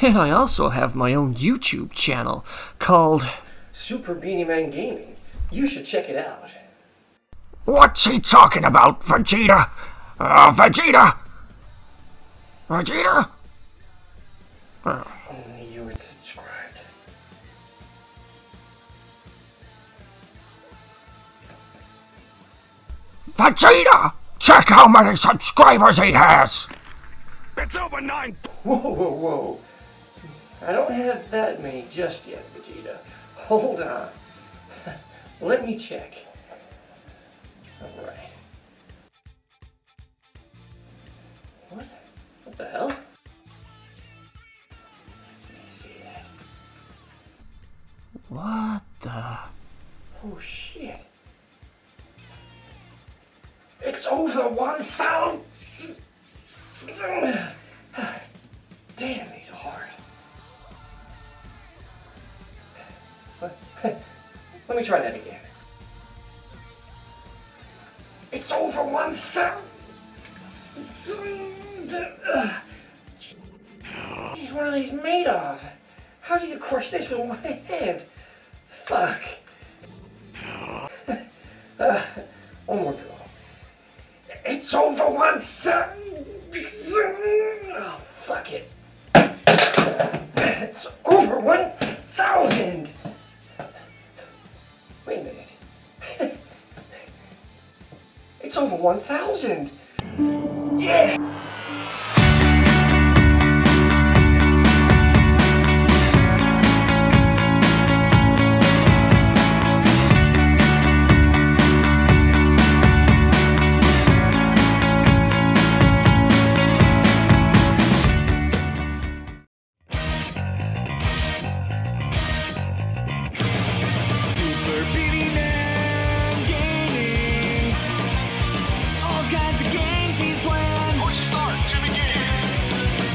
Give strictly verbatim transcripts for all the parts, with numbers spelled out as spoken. And I also have my own YouTube channel called Super Beanie-Man Gaming. You should check it out. What's he talking about, Vegeta? Uh, Vegeta! Vegeta? Uh. Only you would subscribe. Vegeta! Check how many subscribers he has! It's over nine! Whoa, whoa, whoa. I don't have that many just yet, Vegeta. Hold on. Let me check. Alright. What? What the hell? Let me see that. What the? Oh shit. It's over one thousand! Damn, these are hard. Let me try that again. It's over one thousand! Jeez, what are these made of? How do you crush this with one hand? Fuck. Uh, one more go. It's over one thousand! Oh, fuck it. It's over one thousand! Wait a minute. It's over one thousand! Yeah!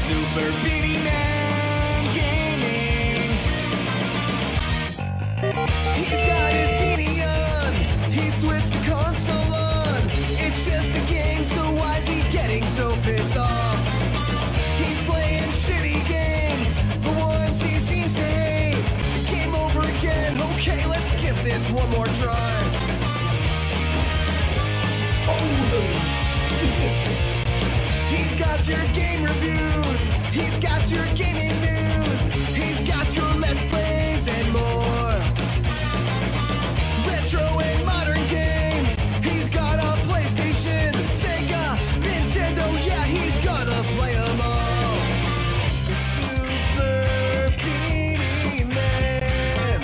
Super Beanie-Man Gaming. He's got his beanie on. He switched the console on. It's just a game, so why's he getting so pissed off? He's playing shitty games, the ones he seems to hate. Game over again. Okay, let's give this one more try. Oh. He's got your game reviews, he's got your gaming news, he's got your Let's Plays and more. Retro and modern games, he's got a PlayStation, Sega, Nintendo, yeah, he's gonna play them all. Super Beanie Man.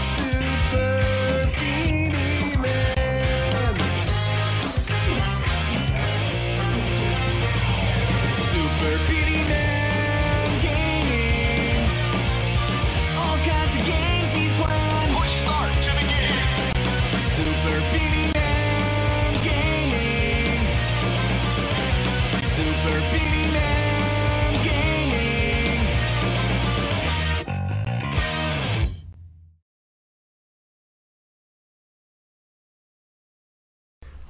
Super Beanie Man.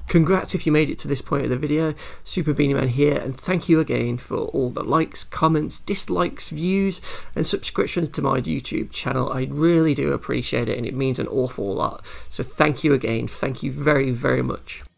Congrats if you made it to this point of the video. Super Beanie-Man here, and thank you again for all the likes, comments, dislikes, views and subscriptions to my YouTube channel. I really do appreciate it, and it means an awful lot. So thank you again. Thank you very, very much.